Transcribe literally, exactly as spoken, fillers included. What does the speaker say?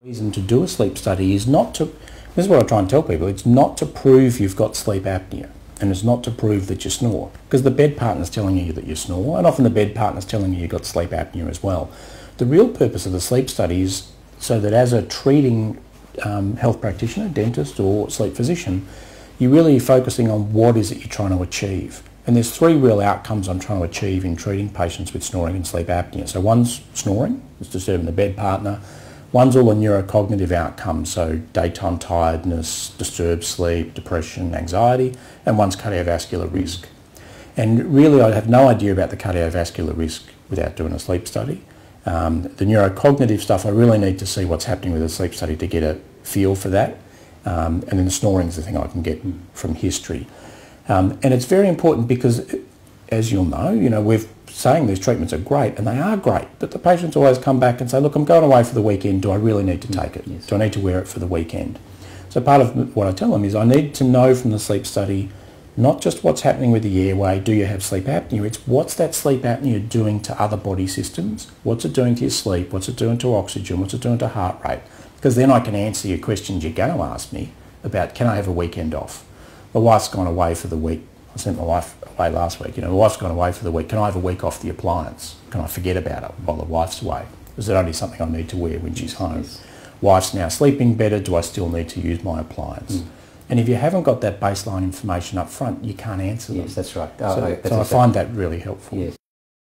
The reason to do a sleep study is not to, this is what I try and tell people, it's not to prove you've got sleep apnea, and it's not to prove that you snore, because the bed partner's telling you that you snore, and often the bed partner's telling you you've got sleep apnea as well. The real purpose of the sleep study is so that as a treating um, health practitioner, dentist or sleep physician, you're really focusing on what is it you're trying to achieve. And there's three real outcomes I'm trying to achieve in treating patients with snoring and sleep apnea. So one's snoring, it's disturbing the bed partner. One's all the neurocognitive outcomes, so daytime tiredness, disturbed sleep, depression, anxiety, and one's cardiovascular risk. And really I'd have no idea about the cardiovascular risk without doing a sleep study. Um, the neurocognitive stuff, I really need to see what's happening with a sleep study to get a feel for that. Um, and then the snoring's the thing I can get from history. Um, and it's very important because, as you'll know, you know, we've saying these treatments are great, and they are great, but the patients always come back and say, look, I'm going away for the weekend, do I really need to take it? Yes. Do I need to wear it for the weekend? So part of what I tell them is I need to know from the sleep study not just what's happening with the airway, do you have sleep apnea, it's what's that sleep apnea doing to other body systems, what's it doing to your sleep, what's it doing to oxygen, what's it doing to heart rate, because then I can answer your questions you're going to ask me about, can I have a weekend off? My wife's gone away for the week, I sent my wife away last week, you know, my wife's gone away for the week, can I have a week off the appliance? Can I forget about it while the wife's away? Is it only something I need to wear when she's home? Yes. Wife's now sleeping better, do I still need to use my appliance? Mm. And if you haven't got that baseline information up front, you can't answer them. Yes, that's right. So, oh, so that's I find that really helpful. Yes.